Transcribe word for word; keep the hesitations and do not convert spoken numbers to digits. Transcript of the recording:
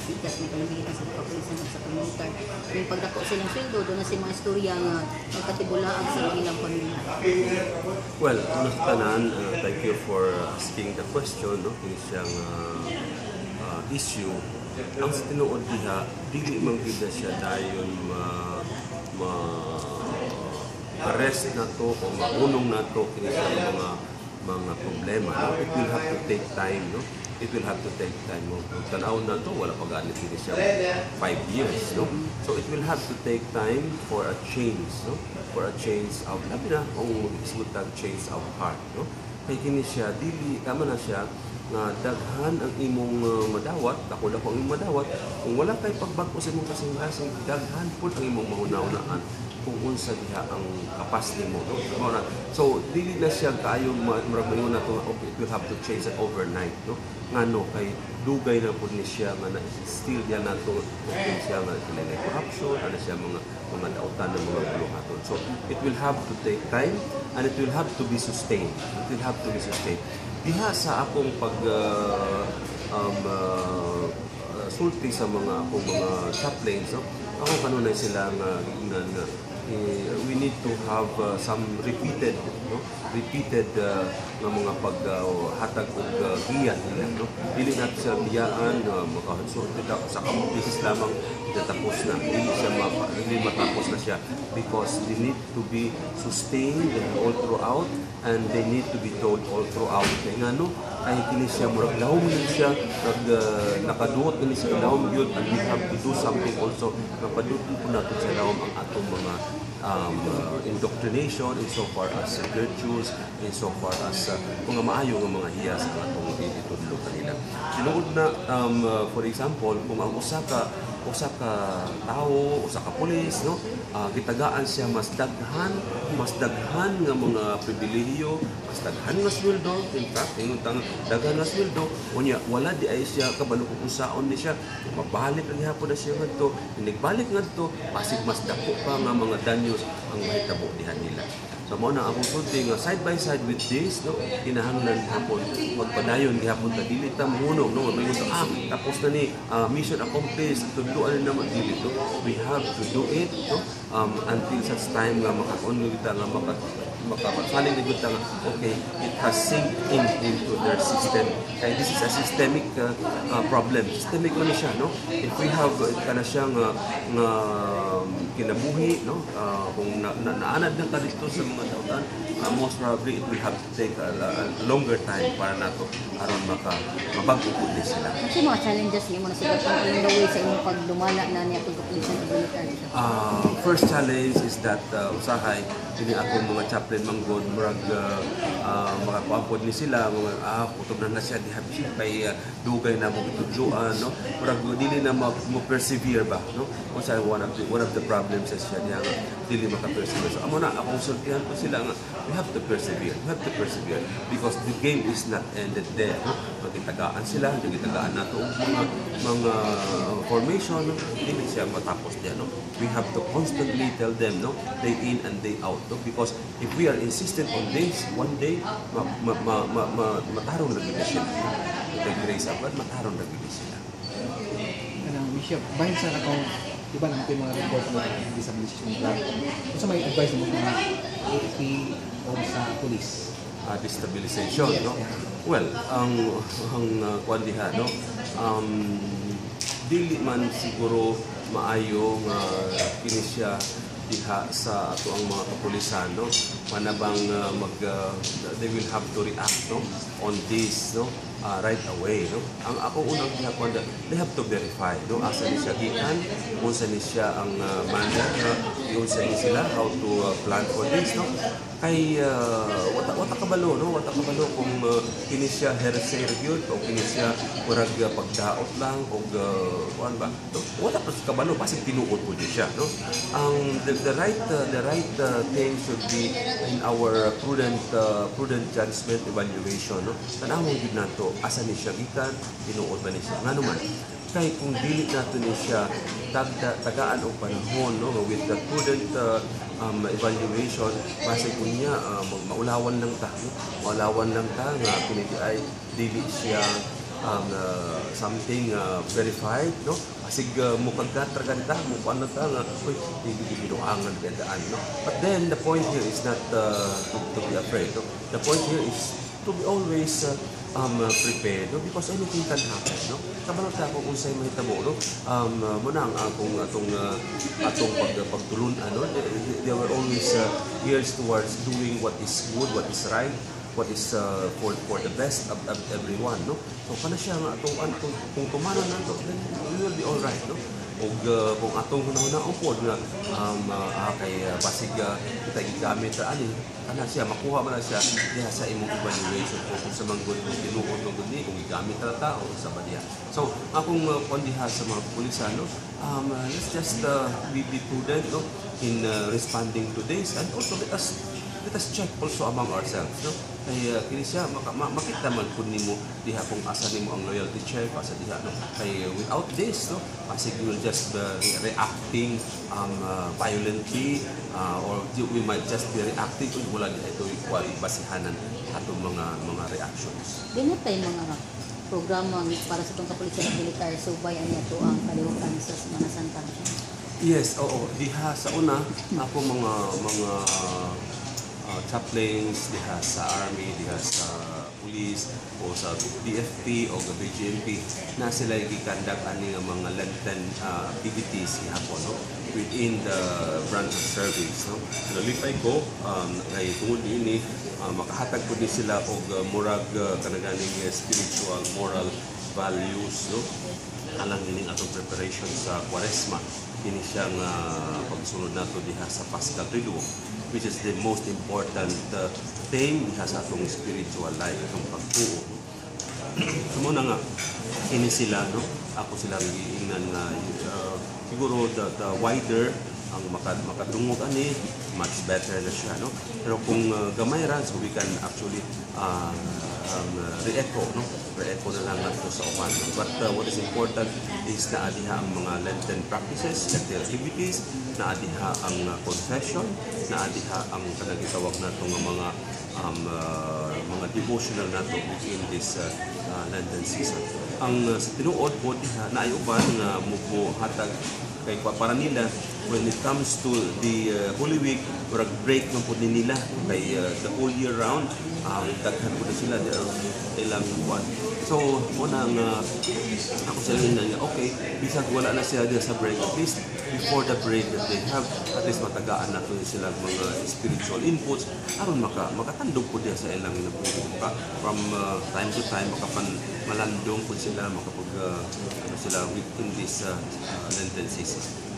as a technical meet, as a operation, as a promoter. Yung pagdako silang sweldo, doon na si mga istorya nga magkatibulaan sa ilang pamilya. Well, ano sa tanan, uh, thank you for asking the question, no? Yung siyang uh, uh, issue. Ang sa tinuod diha, dili manggida siya dahil ma, ma arrest na to o maunong na to kini sa mga mga problema. No? It will have to take time, no? It will have to take time. Kung tanawon na to, wala pag-aanit kini siya five years, no? So it will have to take time for a change, no? For a change of, labi na, kung isutang change of heart, no? Kaya kini siya, dili, tama na siya, na daghan ang imong uh, madawat, ako lang ang imong madawat, kung wala kay pagbag-o sa imong kasing-kasing, daghan po ang imong mahuna-unaan kung unsa diha ang kapas nimo, no? So, dili na siya kayo maramdaman na ito, okay, it will have to change it overnight, no? Nga no, kay dugay na po ni siya nga na-steal niya na ito, kung siya nga kilala corruption, ano siya mga mga dautan ng mga bulong. So, it will have to take time, and it will have to be sustained. It will have to be sustained. Diha sa akong pag uh, um, uh, uh, sulti sa mga akong mga chaplains, no? Ako kanunay silang uh, na, na, uh, we need to have uh, some repeated no? repeated uh, ng mga paghatag uh, o uh, giyan nila, no? Dili natin sa biyaan, uh, makasulti ako sa kamupisis lamang natapos na, hindi siya mapa, hindi matapos na siya because they need to be sustained all throughout. And they need to be told all throughout. Kaya nga no, ay kini siya murag lahom yun siya, nag, uh, nakaduot kini siya lahom yun, and we have to do something also, napadutin po natin sa lahom ang atong mga um, uh, indoctrination insofar as uh, virtues, insofar as uh, mga maayo ng mga hiyas ang atong itutlo kanila. Sinuod na, um, uh, for example, kung ang usaka, usa ka tao, usa ka pulis, no? Uh, gitagaan siya mas daghan, mas daghan ng mga pribilehiyo, mas daghan ng sweldo, in fact, inutang daghan ng sweldo, unya wala di ay siya kabalo kung usaon ni siya, mabalik ang hapon na siya ngadto, balik ngadto, pasig mas dako pa nga mga danyos ang mahitabo diha nila. So mo na akong sulti nga side by side with this, no? Kinahanglan hapon, magpadayon gihapon ta dili ta mahunog, no? May gusto, ah, tapos na ni uh, mission accomplished, tuduan na magdili to. We have to do it, no? Um, until such time nga makakunod kita nga makapasaling na kita nga, okay, it has sink in into their system. Kaya this is a systemic uh, uh, problem. Systemic man siya, no? If we have, uh, ka na siyang uh, uh, kinabuhi, no? Uh, kung na, na, naanad na ka dito sa mga dautan, uh, most probably it will have to take a, a longer time para nato aron maka mabagupudli sila. Kasi mga challenges niyo muna sa in the way sa inyong paglumala na niya itong kapulisan sa military? Uh, first challenge is that uh, usahay, hindi akong mga chaplain manggod, murag uh, uh, makakuapod ni sila, mga ah, kutob na na siya, di habi siya kay uh, dugay na mo itudluan, no? Murag dili na mag-persevere ba, no? Usahay, one of the, one of the problems is siya niya, dili makapersevere. So, amo na, akong sultihan sila nga, we have to persevere, we have to persevere because the game is not ended there. Magitagaan sila, magitagaan nato mga, mga formation, hindi siya matapos dyan, no? We have to constantly tell them, no? Day in and day out, no? Because if we are insistent on this, one day, ma, ma, ma, ma, ma, matarong nagigil sila. With the grace of God, matarong nagigil sila. Bishop, bahin sa nakong iba lang ito yung mga report na disabilitation plan. Gusto may advice mo mga A P o sa police? Uh, destabilization, yes, no? Yeah. Well, ang ang uh, kwandiha, no? Um, dili man siguro maayong uh, kinisya diha sa ato ang mga kapulisan, no? Manabang uh, mag, uh, they will have to react, no? On this, no? Uh, right away, no? Ang ako unang ginagawa, they have to verify, no? Asa ni siya gikan, unsa ni siya ang uh, mandate, no? Unsa ni sila, how to uh, plan for this, no? Kay uh, wata, wata kabalo, no? Wata kabalo kung uh, kini siya heresy reviewed o kini siya murag uh, pagdaot lang o uh, ano ba? No? Wata kabalo, kasi tinuod po niya siya, no? Ang um, the, the right, uh, the right uh, thing should be in our prudent uh, prudent judgment evaluation, no? Tanawon gid nato asa ni siya gikan, tinuod ba ni siya nga naman. Kaya kung dilit nato ni siya tagda, tagaan o panahon, no? With the prudent uh, um, evaluation, base po niya uh, maulawan lang ta, no? Maulawan lang ta nga kung hindi ay dilit siya um, uh, something uh, verified, no? Asig uh, mo pagkatraganta, mo paanata nga, uy, ibibidoangan ang gandaan, no? But then, the point here is not uh, to, to be afraid, no? The point here is to be always uh, um, uh, prepared, no? Because anything can happen, no? Sabalang ako kung sa'yo may tabo, no? Um, uh, munang akong atong, uh, atong pag, pagtulun, ano? They were always uh, geared towards doing what is good, what is right, what is uh, for for the best of, of everyone, no? So kana siya nga atong kung, kung tumana nato, then we will be all right, no? Og uh, kung atong hunahuna upod nga um uh, kay uh, basig uh, kita gigamit ra ani kana siya makuha man siya diha sa imong evaluation kung sa mga good kung tinuod ng good ni kung gigamit ra ta o sa badiya. So akong uh, kondiha sa mga pulisan, no? Um uh, let's just uh, be, be prudent, no? In uh, responding to this, and also let us let us check also among ourselves, no? Kaya kini siya makita man kun nimo diha kung asa nimo ang loyalty check asa diha, no? Kaya without this, no, asig we will just uh, reacting um, uh, violently uh, or we might just be reacting kun wala ito equal basihanan ato mga mga reactions. Dili tay mga programa para sa tong kapulisan militar subay ani ato ang kaliwakan sa mga santang. Yes, oo, diha sa una ako mga mga Uh, chaplains, diha sa army, diha sa police, o sa B F P, o sa B G M P, na sila i-conduct ani nga mga lenten uh, activities gihapon, no? Within the branch of service, no? Nalipay ko, um, kay tungod niini, uh, makahatag po din sila og uh, murag uh, kanaganing uh, spiritual, moral values, no? Alang din atong preparation sa Kwaresma, kini siyang uh, pagsunod nato diha sa Paschal Triduum, which is the most important uh, thing diha sa atong spiritual life, atong pagtuo. So muna nga, ini sila, no? Ako silang giingnan na uh, siguro the, the wider ang makadungog ani, much better na siya, no? Pero kung uh, gamay ra, so we can actually uh, um, re-echo, no? Re-echo na lang nato sa uman. But uh, what is important is na adiha ang mga Lenten practices, Lenten activities, na adiha ang uh, confession, na adiha ang kanagitawag nato ng mga um, uh, mga devotional nato within this uh, uh, Lenten season. Ang uh, sa tinuod po diha na ayuban nga uh, mubo hatag kay para nila when it comes to the uh, Holy Week, or break ng po nila kay uh, the whole year round, um, daghan po na sila ilang buwan. So, muna nga, ako sa lina nga, okay, bisag wala na sila din sa break, at least before the break that they have, at least matagaan na po sila mga spiritual inputs, aron maka, makatandog po din sa ilang buwan. From uh, time to time, makapan malandong po sila, makapag, uh, ano sila within this uh, uh, Lenten season.